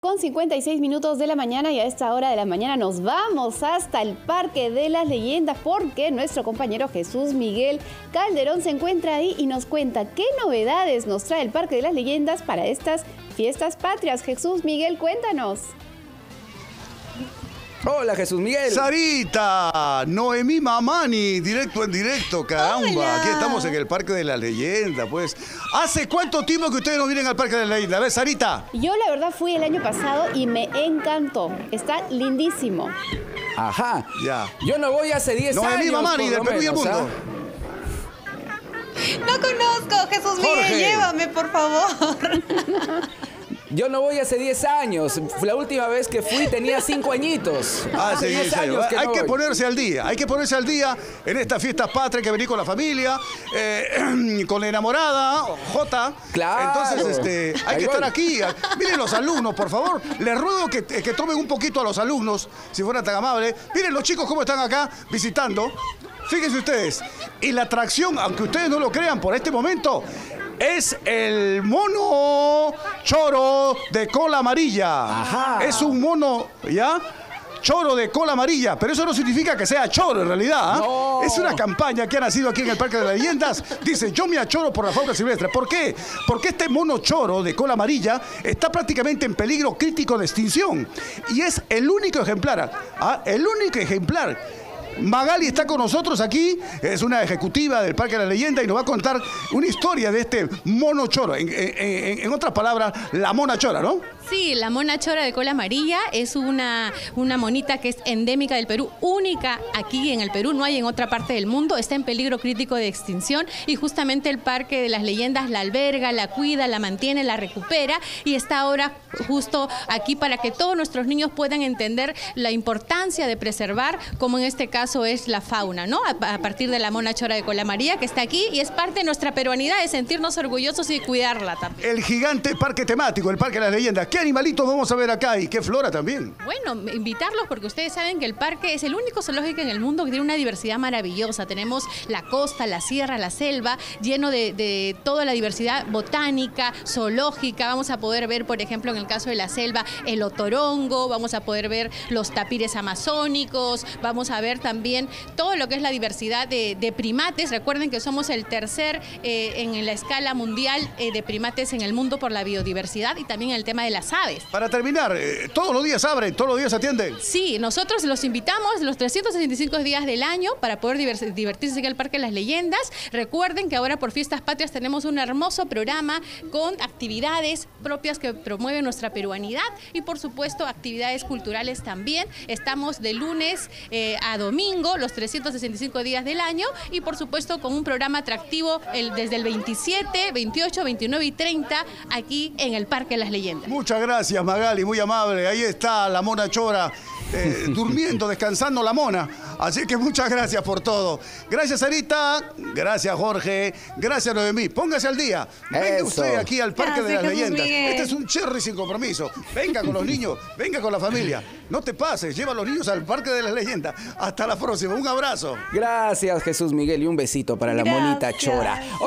Con 56 minutos de la mañana y a esta hora de la mañana nos vamos hasta el Parque de las Leyendas porque nuestro compañero Jesús Miguel Calderón se encuentra ahí y nos cuenta qué novedades nos trae el Parque de las Leyendas para estas fiestas patrias. Jesús Miguel, cuéntanos. Hola Jesús Miguel. Sarita, Noemí Mamani, directo en directo, caramba. Hola. Aquí estamos en el Parque de la Leyenda, pues. ¿Hace cuánto tiempo que ustedes no vienen al Parque de la Leyenda? ¿Ves, Sarita? Yo la verdad fui el año pasado y me encantó. Está lindísimo. Ajá. Ya. Yo no voy hace 10 años. Noemí Mamani, del Perú y el mundo. No conozco, Jesús Miguel, Jorge. Llévame, por favor. Yo no voy hace 10 años. La última vez que fui tenía 5 añitos. Hace 10 años. Que hay que ponerse al día. Hay que ponerse al día en estas fiestas patrias, que venir con la familia, con la enamorada, Jota. Claro. Entonces, hay que estar aquí. Miren los alumnos, por favor. Les ruego que tomen un poquito a los alumnos, si fueran tan amables. Miren los chicos cómo están acá visitando. Fíjense ustedes. Y la atracción, aunque ustedes no lo crean por este momento, es el mono choro de cola amarilla. Ajá. Es un mono, ¿ya? Choro de cola amarilla, pero eso no significa que sea choro en realidad, ¿eh? No. Es una campaña que ha nacido aquí en el Parque de las Leyendas. Dice, yo me achoro por la fauna silvestre. ¿Por qué? Porque este mono choro de cola amarilla está prácticamente en peligro crítico de extinción. Y es el único ejemplar, ¿ah? El único ejemplar. Magali está con nosotros aquí, es una ejecutiva del Parque de la Leyenda y nos va a contar una historia de este mono choro. En otras palabras, la mona chora, ¿no? Sí, la mona chora de cola amarilla es una monita que es endémica del Perú, única aquí en el Perú, no hay en otra parte del mundo, está en peligro crítico de extinción y justamente el Parque de las Leyendas la alberga, la cuida, la mantiene, la recupera y está ahora justo aquí para que todos nuestros niños puedan entender la importancia de preservar, como en este caso es la fauna, ¿no? A partir de la mona chora de cola amarilla que está aquí y es parte de nuestra peruanidad, de sentirnos orgullosos y cuidarla también. El gigante parque temático, el Parque de las Leyendas. ¿Qué animalitos vamos a ver acá y qué flora también? Bueno, invitarlos porque ustedes saben que el parque es el único zoológico en el mundo que tiene una diversidad maravillosa. Tenemos la costa, la sierra, la selva, lleno de toda la diversidad botánica, zoológica. Vamos a poder ver, por ejemplo, en el caso de la selva, el otorongo, vamos a poder ver los tapires amazónicos, vamos a ver también todo lo que es la diversidad de primates. Recuerden que somos el tercer en la escala mundial de primates en el mundo por la biodiversidad y también el tema de las aves. Para terminar, todos los días abren, todos los días atienden. Sí, nosotros los invitamos los 365 días del año para poder divertirse en el Parque de las Leyendas. Recuerden que ahora por Fiestas Patrias tenemos un hermoso programa con actividades propias que promueven nuestra peruanidad y por supuesto actividades culturales también. Estamos de lunes a domingo, los 365 días del año y por supuesto con un programa atractivo desde el 27, 28, 29 y 30 aquí en el Parque de las Leyendas. Muchas gracias, Magali, muy amable. Ahí está la mona chora, durmiendo, descansando la mona. Así que muchas gracias por todo. Gracias, Sarita. Gracias, Jorge. Gracias, Noemí. Póngase al día. Venga usted aquí al Parque de las Leyendas. Este es un cherry sin compromiso. Venga con los niños, venga con la familia. No te pases, lleva a los niños al Parque de las Leyendas. Hasta la próxima. Un abrazo. Gracias, Jesús Miguel, y un besito para la monita chora.